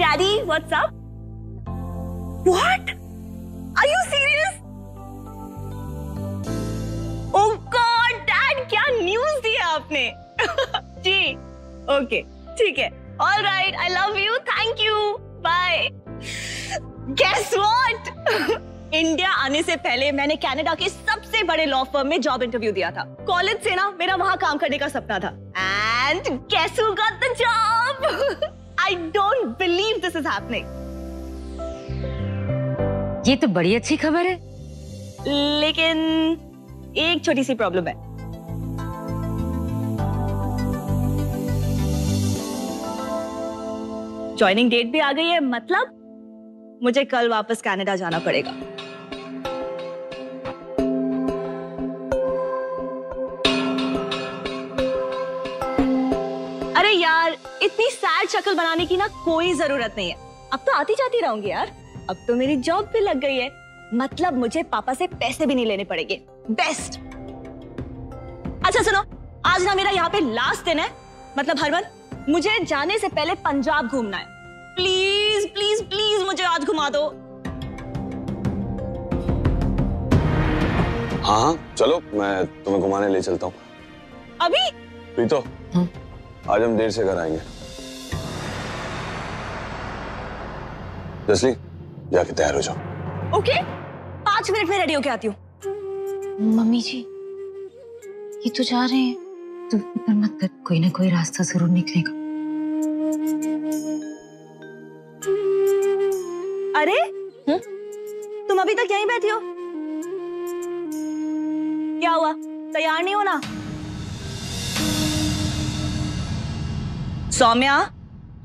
Daddy, what's up? What? Are you serious? Oh God dad, क्या news दिया आपने। जी, ओके, ठीक है, all right, I love you, thank you, bye. Guess what? India आने से पहले मैंने कनाडा के सबसे बड़े लॉ फर्म में जॉब इंटरव्यू दिया था। कॉलेज से ना मेरा वहाँ काम करने का सपना था। And guess who got the job? I don't believe this is happening. ये तो बड़ी अच्छी खबर है, लेकिन एक छोटी सी प्रॉब्लम है। ज्वाइनिंग डेट भी आ गई है, मतलब मुझे कल वापस कनाडा जाना पड़ेगा। अरे यार, इतनी सैड शक्ल बनाने की ना कोई जरूरत नहीं है। अब तो आती जाती रहूंगी यार। अब तो मेरी जॉब भी लग गई है, मतलब मुझे पापा से पैसे भी नहीं लेने पड़ेंगे। बेस्ट। अच्छा सुनो, आज ना मेरा यहाँ पे लास्ट दिन है, मतलब हरमन, मुझे जाने से पहले पंजाब घूमना है। प्लीज प्लीज प्लीज मुझे आज घुमा दो। हाँ चलो, मैं तुम्हें घुमाने ले चलता हूँ। अभी? प्रीतो, आज हम देर से घर आएंगे। जसली, जाके तैयार हो जाओ। ओके, 5 मिनट में रेडी होके आती हूँ। मम्मी जी, ये तो जा रहे हैं, तुम फिक्र मत कर, कोई ना कोई रास्ता जरूर निकलेगा। अरे हुँ? तुम अभी तक यहीं बैठी हो, क्या हुआ, तैयार नहीं हो ना? सौम्या,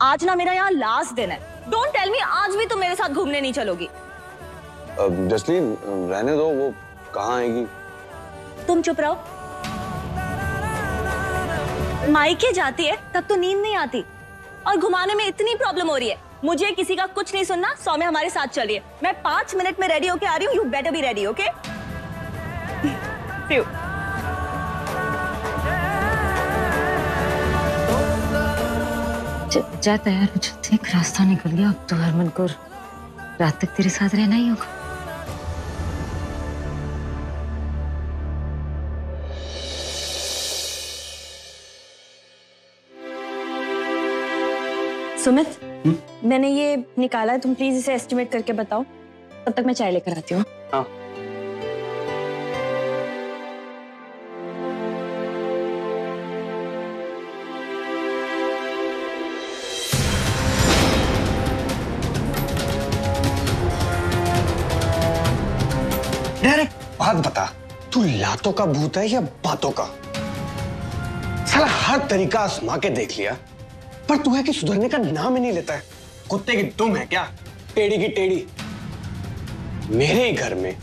आज ना मेरा यहाँ लास्ट दिन है। डोंट टेल मी आज भी तुम मेरे साथ घूमने नहीं चलोगी। जसली, रहने दो, वो कहाँ आएगी। तुम चुप रहो। मायके जाती है तब तो नींद नहीं आती, और घुमाने में इतनी प्रॉब्लम हो रही है। मुझे किसी का कुछ नहीं सुनना। सौम्या हमारे साथ चलिए, मैं 5 मिनट में रेडी होके आ रही हूँ। You better be ready, okay? जा तैयार हो, चलते, एक रास्ता निकल गया। अब तो हरमन को रात तक तेरे साथ रहना ही होगा। सुमित, मैंने ये निकाला है, तुम प्लीज इसे एस्टिमेट करके बताओ। तब तक मैं चाय लेकर आती हूँ। हाँ। अरे बात बता, तू लातों का भूत है या बातों का? साला हर तरीका आजमा के देख लिया, पर तू है कि सुधरने का नाम ही नहीं लेता है। कुत्ते की दुम है क्या, टेढ़ी की टेढ़ी। मेरे घर में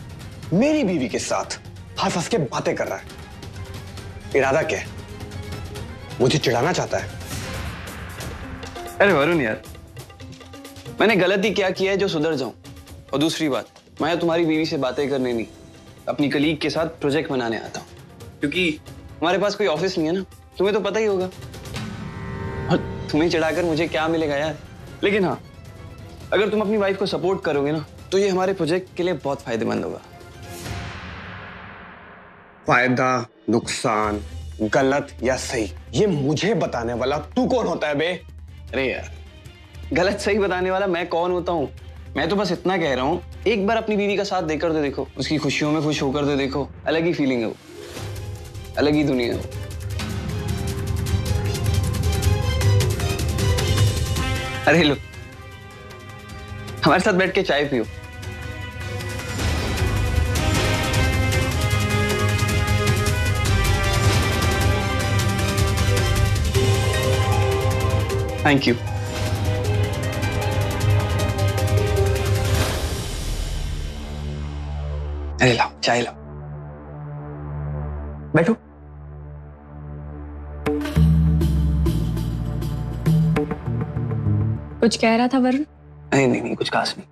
मेरी बीवी के साथ हंस हंस के बातें कर रहा है। इरादा क्या है, मुझे चिढ़ाना चाहता है। अरे वरुण यार, मैंने गलती क्या किया है जो सुधर जाऊं? और दूसरी बात, मैं तुम्हारी बीवी से बातें करने नहीं, अपनी कलीग के साथ प्रोजेक्ट बनाने आता हूँ, क्योंकि हमारे पास कोई ऑफिस नहीं है ना, तुम्हें तो पता ही होगा। तुम्हें चढ़ाकर मुझे क्या मिलेगा यार। लेकिन हाँ, अगर तुम अपनी वाइफ को सपोर्ट करोगे ना, तो ये हमारे प्रोजेक्ट के लिए बहुत फायदेमंद होगा। फायदा, नुकसान, गलत या सही, ये मुझे बताने वाला तू कौन होता है बे? अरे यार, गलत सही बताने वाला मैं कौन होता हूँ? मैं तो बस इतना कह रहा हूँ, एक बार अपनी बीवी का साथ देकर तो देखो, उसकी खुशियों में खुश होकर तो देखो। अलग ही फीलिंग है वो, अलग ही दुनिया है वो। अरे लो, हमारे साथ बैठ के चाय पियो। Thank you. अरे लाओ, चाय लाओ, बैठो। कुछ कह रहा था वरुण? नहीं नहीं नहीं, कुछ खास नहीं।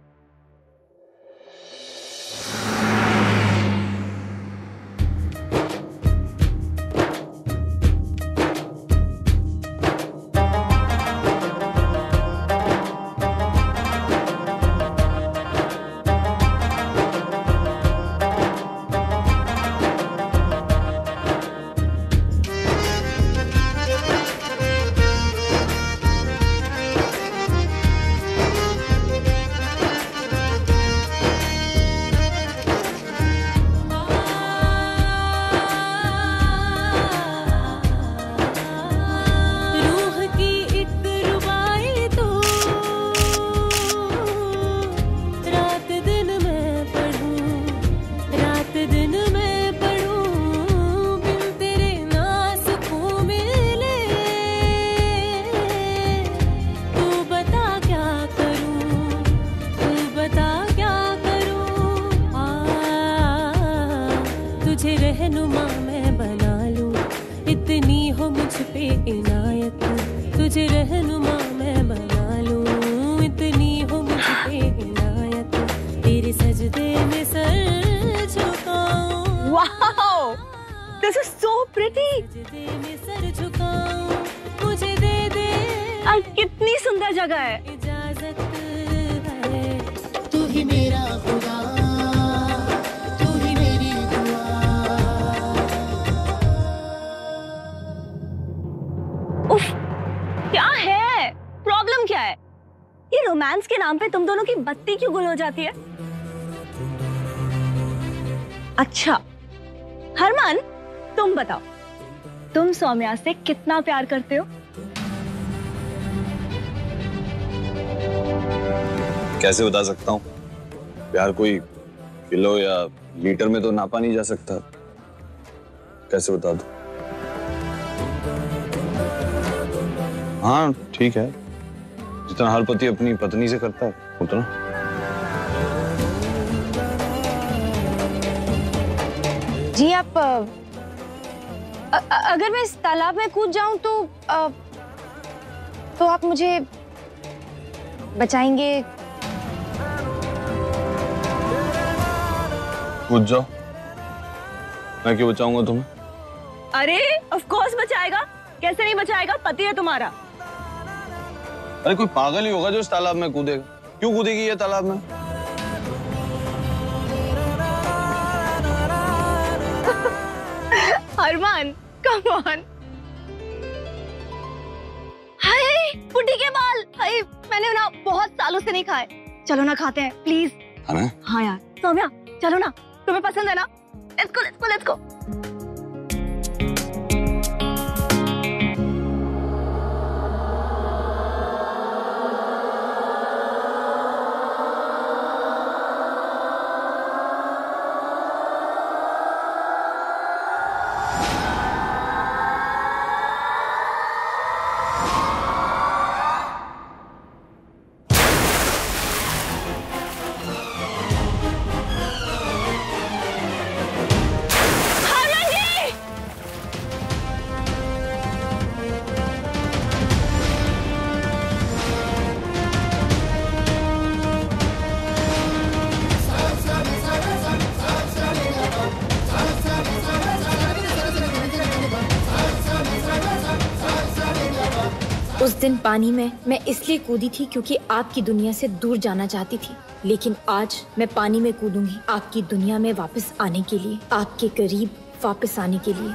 तुझे रहनुमा मैं बना लूँ, इतनी हो मुझ पे इनायत, तुझे रहनुमा मैं बना लूँ, इतनी हो मुझ पे इनायत, तेरे सजदे में सर झुकाऊं। Wow, this is so pretty. सजदे में सर झुकाऊं, मुझे दे दे। आज कितनी सुंदर जगह है। इजाजत है, तू ही मेरा खुदा। क्या है ये रोमांस के नाम पे तुम दोनों की बत्ती क्यों गुल हो जाती है? अच्छा हरमन, तुम बताओ, तुम सौम्या से कितना प्यार करते हो? कैसे बता सकता हूँ? प्यार कोई किलो या लीटर में तो नापा नहीं जा सकता, कैसे बता दूँ? हाँ ठीक है, जितना हर पति अपनी पत्नी से करता है उतना। जी आप अगर मैं इस तालाब में कूद जाऊं तो आप मुझे बचाएंगे? कूद जाओ, मैं क्यों बचाऊंगा तुम्हें? अरे ऑफ कोर्स बचाएगा, कैसे नहीं बचाएगा, पति है तुम्हारा। अरे कोई पागल ही होगा जो इस तालाब में कूदेगा। क्यों कूदेगी ये तालाब में? Harman come on. हाय पुटी के बाल, हाय मैंने ना बहुत सालों से नहीं खाए। चलो ना खाते हैं प्लीज। हाँ, हाँ यार सौम्या चलो ना, तुम्हें पसंद है ना? Let's go, let's go, let's go. उस दिन पानी में मैं इसलिए कूदी थी क्योंकि आपकी दुनिया से दूर जाना चाहती थी, लेकिन आज मैं पानी में कूदूंगी आपकी दुनिया में वापस आने के लिए, आपके करीब वापस आने के लिए।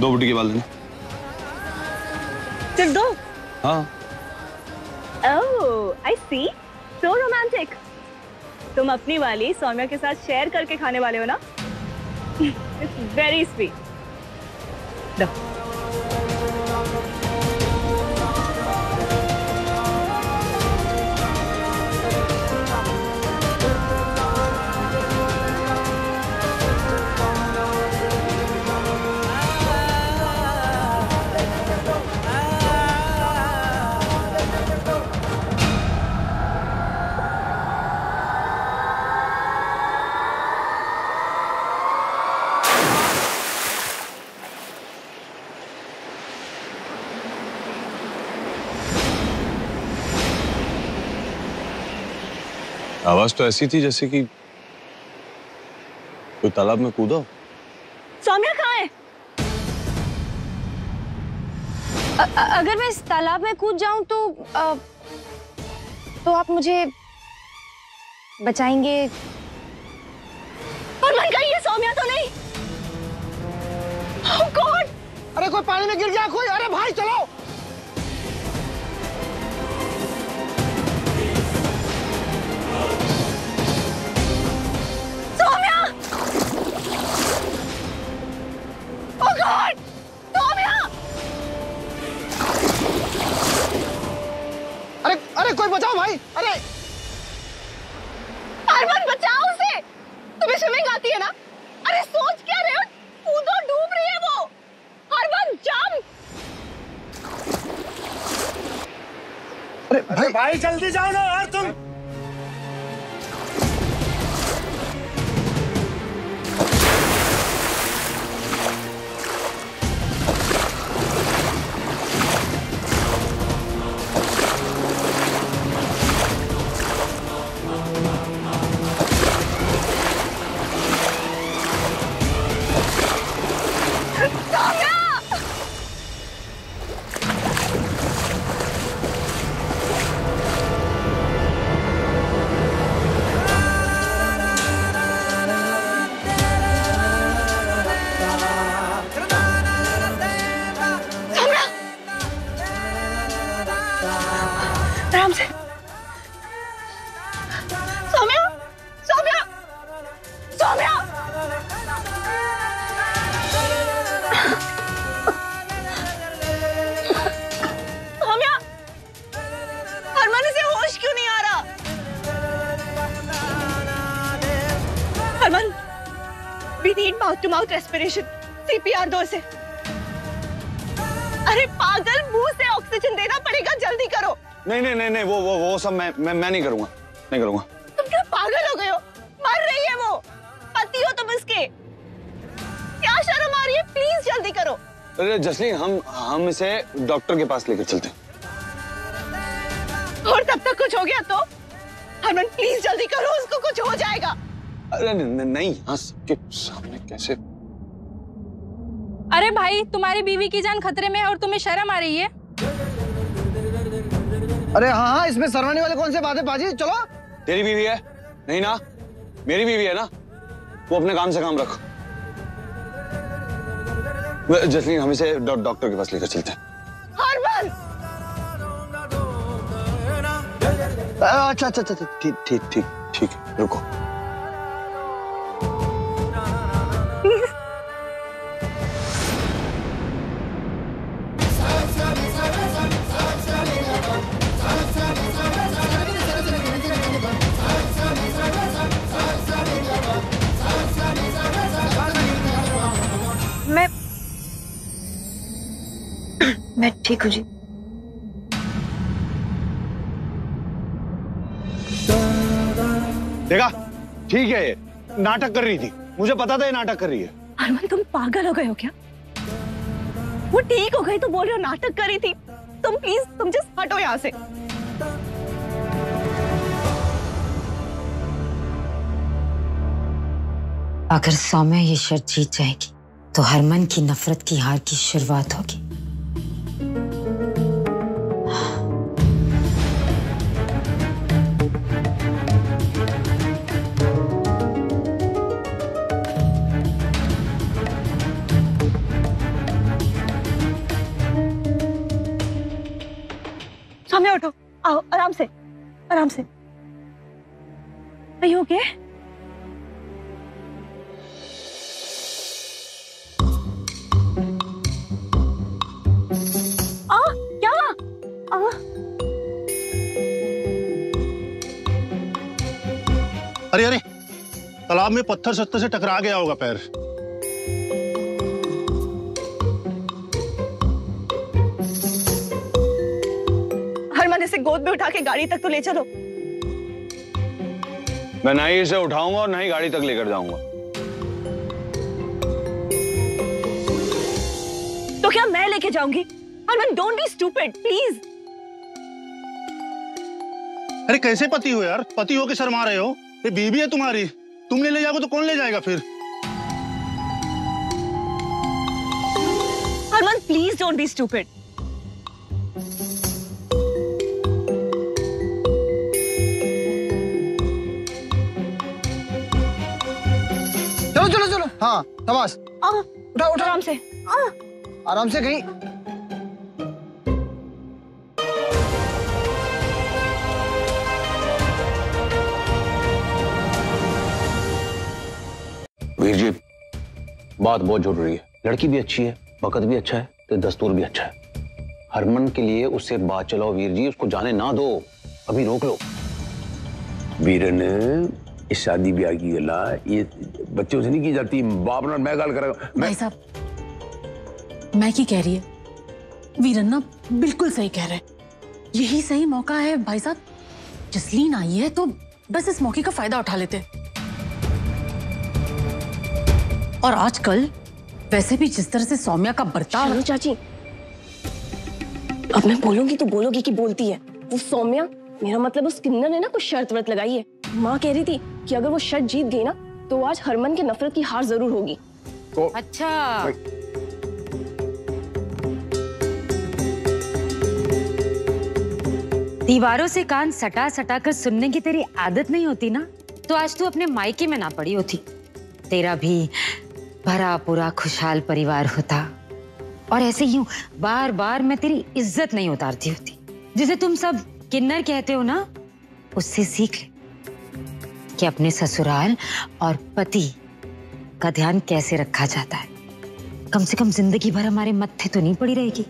दो बुटी के बाल देना। सिर्फ दो? हाँ। Oh, I see. So romantic. तुम अपनी वाली सौम्या के साथ शेयर करके खाने वाले हो ना? It's very sweet. दो। आवाज तो ऐसी थी जैसे कि कोई तालाब में कूदा। सौम्या कहाँ है? अगर मैं इस तालाब में कूद जाऊं तो आप मुझे बचाएंगे? और ये सौम्या तो नहीं। कोई पानी में गिर गया कोई। अरे भाई चलो। सौम्या! Oh God! सौम्या! अरे अरे कोई बचाओ भाई। अरे हरमन बचाओ उसे। तुम्हें स्विमिंग आती है ना? अरे सोच क्या रहे हो? कूदो, डूब रही है वो। हरमन जंप। अरे भाई जल्दी जाओ ना यार तुम। रेस्पिरेशन, सीपीआर दो से। अरे पागल, मुंह से ऑक्सीजन देना पड़ेगा, जल्दी करो। नहीं नहीं नहीं नहीं, वो सब मैं नहीं करूंगा, नहीं करूंगा। तुम क्या पागल हो गए हो? मर रही है वो, पति हो तुम इसके। क्या शर्म आ रही है? प्लीज जल्दी करो। अरे जसलीन, हम इसे डॉक्टर के पास लेकर चलते हैं। और तब तक कुछ हो गया तो? हरमन प्लीज जल्दी करो, उसको कुछ हो जाएगा। अरे नहीं, यहाँ सबके सामने कैसे? अरे भाई, तुम्हारी बीवी की जान खतरे में है और तुम्हें शर्म आ रही है? अरे हाँ, इसमें शर्माने वाले कौन से बात है बाजी? चलो। तेरी बीवी है नहीं ना, मेरी बीवी है ना, वो अपने काम से काम रख। जसलीन, हम इसे डॉक्टर के पास लेकर चलते हैं। हरमन! अच्छा अच्छा अच्छा, ठीक ठीक ठीक ठीक, रुको। मैं ठीक हूँ जी। देखा, ठीक है, ये नाटक कर रही थी, मुझे पता था ये नाटक कर रही है। हरमन, तुम पागल हो गए हो क्या? वो ठीक हो गई तो बोल रहे हो नाटक कर रही थी। तुम प्लीज, तुम जस्ट हटो यहाँ से। अगर सौम्या ये शर्त जीत जाएगी तो हरमन की नफरत की हार की शुरुआत होगी। सामने उठो, आओ, आराम से आराम से। नहीं हो गए? अरे अरे, तालाब में पत्थर सत्तर से टकरा गया होगा पैर। हरमन, इसे गोद में उठा के गाड़ी तक तो ले चलो। मैं ना ही इसे उठाऊंगा और ना ही गाड़ी तक लेकर जाऊंगा। तो क्या मैं लेके जाऊंगी? Harman, don't be stupid please. अरे कैसे पति हो यार, पति हो के शर्मा रहे हो? ये बीवी है तुम्हारी, तुम नहीं ले जाओगे तो कौन ले जाएगा फिर? Harman please don't be stupid. चलो चलो चलो, हाँ, शाबाश। उठा उठा, आराम से। आराम से कहीं। वीर जी, बात बहुत जरूरी है। लड़की भी अच्छी है, वक़्त भी अच्छा है, तो दस्तूर भी अच्छा है। हरमन के लिए उससे बात चलाओ वीर जी, उसको जाने ना दो, अभी रोक लो। वीर ने इस शादी ब्याह की गला ये बच्चों से नहीं की जाती। बाप ना मैं गाल करेगा। भाई साहब, मैं की कह रही है, वीरन ना बिल्कुल सही कह रहे हैं। यही सही मौका है भाई साहब। जसलीन आई है तो बस इस मौके का फायदा उठा लेते। और आजकल वैसे भी जिस तरह से सौम्या का बर्ताव। चलो चाची, अब मैं बोलूंगी तो बोलोगी कि बोलती है वो सौम्या। मेरा मतलब उस किन्नर ने ना कुछ शर्त वर्त लगाई है। माँ कह रही थी कि अगर वो शर्त जीत गई ना तो आज हरमन के नफरत की हार जरूर होगी। अच्छा, दीवारों से कान सटा सटा कर सुनने की तेरी आदत नहीं होती ना, तो आज तू अपने मायके में ना पड़ी होती। तेरा भी भरा पूरा खुशहाल परिवार होता और ऐसे यूं बार बार मैं तेरी इज्जत नहीं उतारती होती। जिसे तुम सब किन्नर कहते हो ना, उससे सीख ले कि अपने ससुराल और पति का ध्यान कैसे रखा जाता है। कम से कम जिंदगी भर हमारे मत्थे तो नहीं पड़ी रहेगी।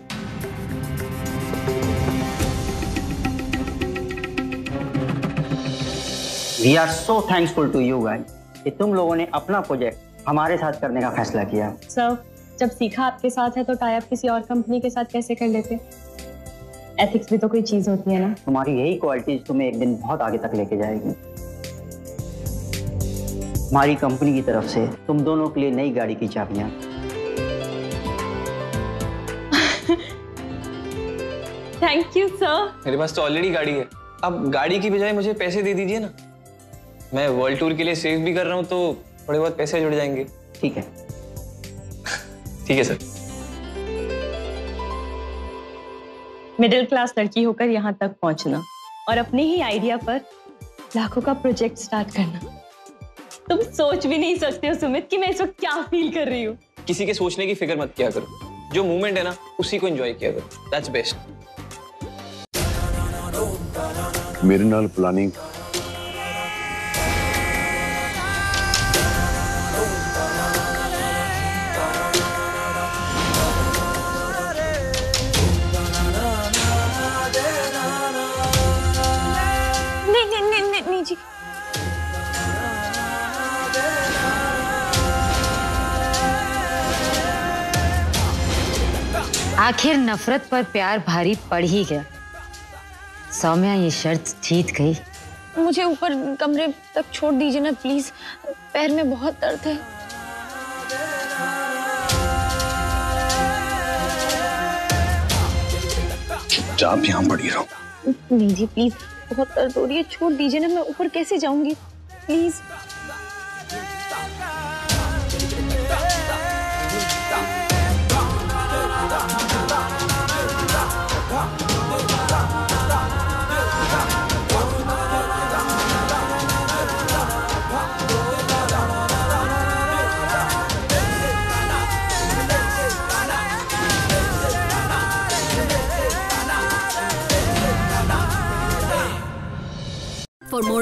We are so thankful to you guys कि तुम लोगों ने अपना प्रोजेक्ट हमारे साथ करने का फैसला किया। सर, जब सीखा आपके साथ है तो टाई अप किसी और कंपनी के साथ कैसे कर लेते? एथिक्स भी तो कोई चीज होती है ना। तुम्हारी यही क्वालिटीज तुम्हें एक दिन बहुत आगे तक लेके जाएगी। हमारी कंपनी की तरफ से तुम दोनों के लिए नई गाड़ी की चाबियां। Thank you sir. मेरे पास तो ऑलरेडी गाड़ी है, अब गाड़ी की बजाय मुझे पैसे दे दीजिए ना। मैं वर्ल्ड टूर के लिए सेव भी कर रहा हूँ तो थोड़े बहुत पैसे जुड़ जाएंगे। ठीक है। ठीक है सर। मिडिल क्लास लड़की होकर यहाँ तक पहुँचना और अपने ही आइडिया पर लाखों का प्रोजेक्ट स्टार्ट करना, तुम सोच भी नहीं सकते हो सुमित कि मैं इस वक्त क्या फील कर रही हूँ। किसी के सोचने की फिक्र मत किया करो, जो मोमेंट है ना उसी को एंजॉय किया करो। That's best. मेरे नाल प्लानिंग आखिर नफरत पर प्यार भारी पड़ ही गया। सौम्या ये शर्त जीत गई। मुझे ऊपर कमरे तक छोड़ दीजिए ना प्लीज, पैर में बहुत दर्द है। चुपचाप यहाँ पड़ी रहो। नहीं जी प्लीज, बहुत दर्द हो रही है, छोड़ दीजिए ना। मैं ऊपर कैसे जाऊंगी प्लीज। For more